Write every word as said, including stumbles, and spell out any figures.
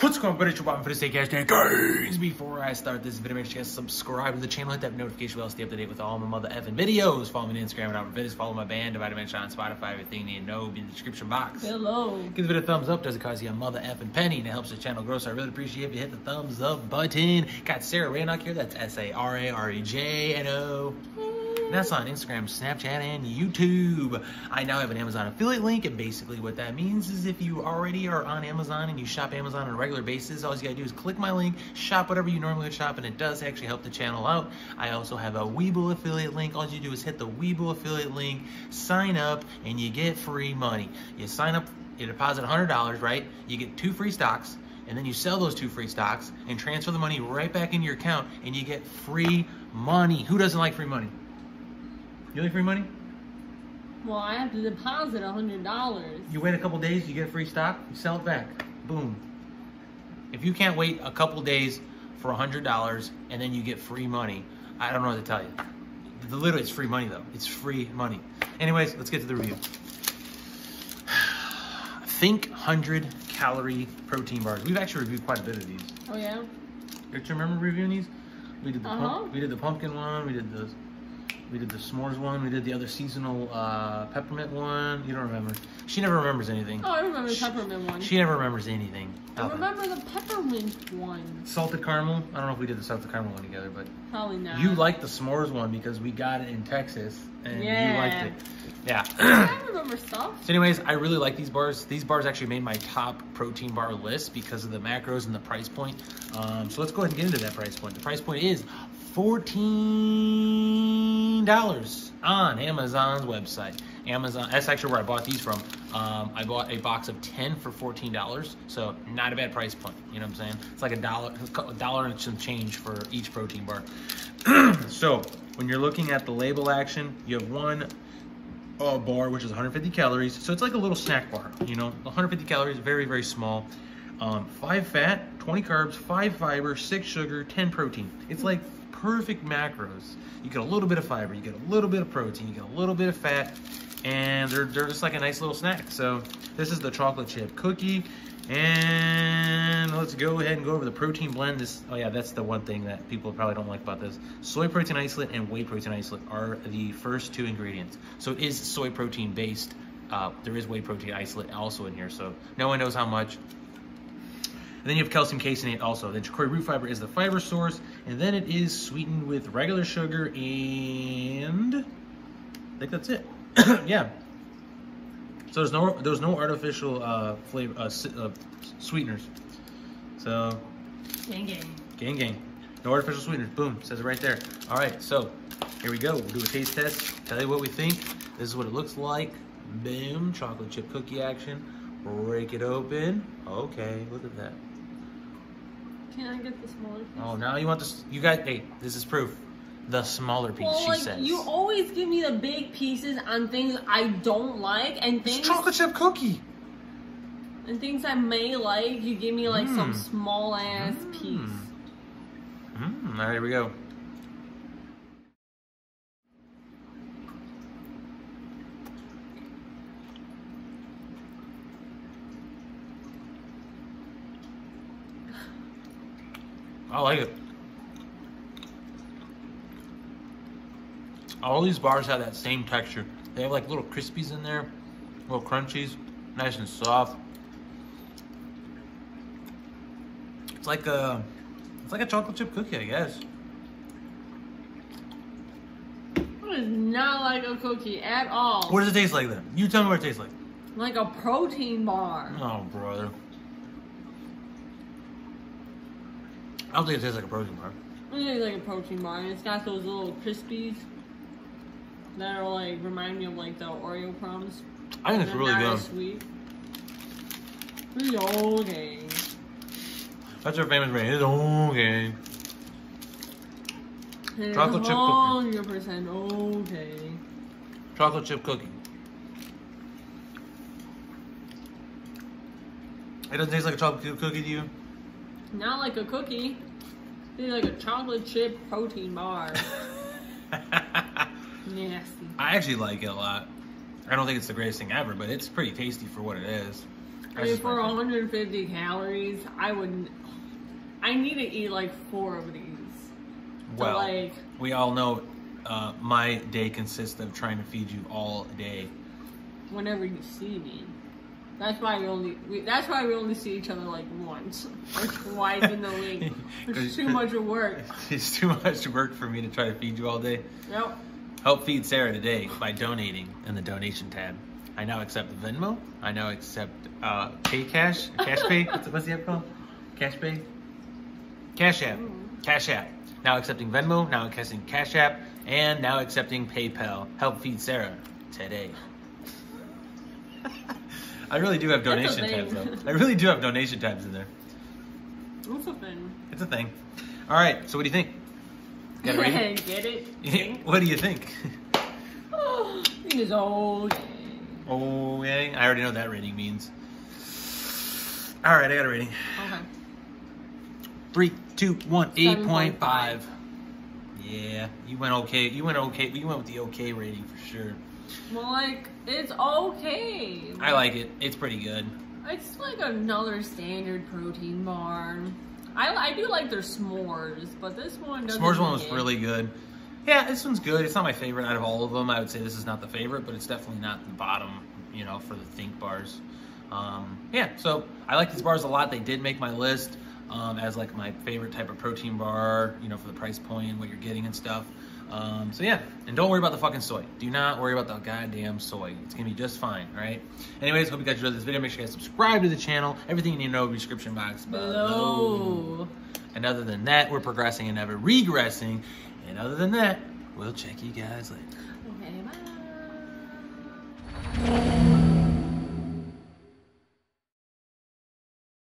What's going on, buddy? It's your boy, Sara Rejnok. Before I start this video, make sure you guys subscribe to the channel, hit that notification bell, stay up to date with all my mother effing videos. Follow me on Instagram at videos. Follow my band, Divided Dimension on Spotify. Everything you know be in the description box. Hello. Give the video a thumbs up. Doesn't cost you a mother effing penny, and it helps the channel grow. So I really appreciate if you hit the thumbs up button. Got Sara Rejnok here. That's S A R A R E J N O. And that's on Instagram, Snapchat, and YouTube. I now have an Amazon affiliate link, and basically what that means is if you already are on Amazon and you shop Amazon on a regular basis, all you gotta do is click my link, shop whatever you normally would shop, and it does actually help the channel out. I also have a Webull affiliate link. All you do is hit the Webull affiliate link, sign up, and you get free money. You sign up, you deposit one hundred dollars, right? You get two free stocks, and then you sell those two free stocks and transfer the money right back into your account, and you get free money. Who doesn't like free money? You like free money? Well, I have to deposit one hundred dollars. You wait a couple days, you get a free stock, you sell it back. Boom. If you can't wait a couple days for one hundred dollars and then you get free money, I don't know what to tell you. Literally, it's free money, though. It's free money. Anyways, let's get to the review. Think one hundred calorie protein bars. We've actually reviewed quite a bit of these. Oh, yeah? Don't you remember reviewing these? We did the, uh-huh. pump, we did the pumpkin one, we did the... We did the s'mores one. We did the other seasonal uh, peppermint one. You don't remember. She never remembers anything. Oh, I remember the she, peppermint one. She never remembers anything. I How remember about? the peppermint one. Salted caramel. I don't know if we did the salted caramel one together, but... Probably not. You liked the s'mores one because we got it in Texas, and yeah. you liked it. Yeah. I remember stuff. So anyways, I really like these bars. These bars actually made my top protein bar list because of the macros and the price point. Um, so let's go ahead and get into that price point. The price point is fourteen dollars on Amazon's website. Amazon, that's actually where I bought these from. Um, I bought a box of ten for fourteen dollars, so not a bad price point. You know what I'm saying? It's like a dollar, a dollar and some change for each protein bar. So when you're looking at the label action, you have one uh, bar, which is one hundred fifty calories. So it's like a little snack bar, you know, one hundred fifty calories, very, very small. Um, five fat, twenty carbs, five fiber, six sugar, ten protein. It's like perfect macros. You get a little bit of fiber, you get a little bit of protein, you get a little bit of fat, and they're, they're just like a nice little snack. So this is the chocolate chip cookie, and let's go ahead and go over the protein blend. This, oh yeah, that's the one thing that people probably don't like about this. Soy protein isolate and whey protein isolate are the first two ingredients. So it is soy protein based. Uh, there is whey protein isolate also in here, so no one knows how much. And then you have calcium caseinate also. Then chicory root fiber is the fiber source. And then it is sweetened with regular sugar and I think that's it. Yeah. So there's no there's no artificial uh, flavor uh, uh, sweeteners. So gang gang. Gang gang. No artificial sweeteners. Boom. Says it right there. All right. So here we go. We'll do a taste test. Tell you what we think. This is what it looks like. Boom. Chocolate chip cookie action. Break it open. Okay. Look at that. Can I get the smaller piece? Oh, now you want this? You got, hey, this is proof. The smaller piece, well, she like, says. You always give me the big pieces on things I don't like and things. It's chocolate chip cookie. And things I may like, you give me like mm. some small ass mm. piece. Mm. All right, here we go. I like it. All these bars have that same texture. They have like little crispies in there, little crunchies, nice and soft. It's like a, it's like a chocolate chip cookie, I guess. It is not like a cookie at all. What does it taste like then? You tell me what it tastes like. Like a protein bar. Oh, brother. I don't think it tastes like a protein bar. It tastes like a protein bar. It's got those little crispies that are like, remind me of like the Oreo crumbs. I think it's really good. It's sweet. It's okay. That's our famous brand. It's okay. It's chocolate chip cookie. one hundred percent okay. Chocolate chip cookie. It doesn't taste like a chocolate chip cookie to you? Not like a cookie. It's like a chocolate chip protein bar. Nasty. I actually like it a lot. I don't think it's the greatest thing ever, but it's pretty tasty for what it is. I mean, for one hundred fifty calories, I would, I need to eat like four of these. Well, like, we all know uh, my day consists of trying to feed you all day. Whenever you see me. That's why we only we, that's why we only see each other like once or twice in the week. It's too much work. It's too much work for me to try to feed you all day. Yep. Help feed Sara today by donating in the donation tab. I now accept Venmo. I now accept uh, Pay Cash, Cash Pay. What's, what's the app called? Cash Pay. Cash App. Mm. Cash App. Now accepting Venmo. Now accepting Cash App, and now accepting PayPal. Help feed Sara today. I really do have donation tabs though. I really do have donation tabs in there. It's a thing. It's a thing. All right. So what do you think? Got it ready? Get it? What do you think? Oh, it is old. Oh, yeah. I already know what that rating means. All right. I got a rating. Okay. Three, two, one, eight point five. Yeah. You went okay. You went okay. You went with the okay rating for sure. Well, like, it's okay. Like, I like it. It's pretty good. It's like another standard protein bar. I, I do like their s'mores, but this one doesn't. S'mores one was it. really good. Yeah, this one's good. It's not my favorite out of all of them. I would say this is not the favorite, but it's definitely not the bottom, you know, for the Think bars. Um, yeah, so I like these bars a lot. They did make my list um, as, like, my favorite type of protein bar, you know, for the price point, what you're getting and stuff. Um, so yeah, and don't worry about the fucking soy. Do not worry about the goddamn soy. It's gonna be just fine, all right? Anyways, hope you guys enjoyed this video. Make sure you guys subscribe to the channel. Everything you need to know in the description box below. And other than that, we're progressing and never regressing. And other than that, we'll check you guys later.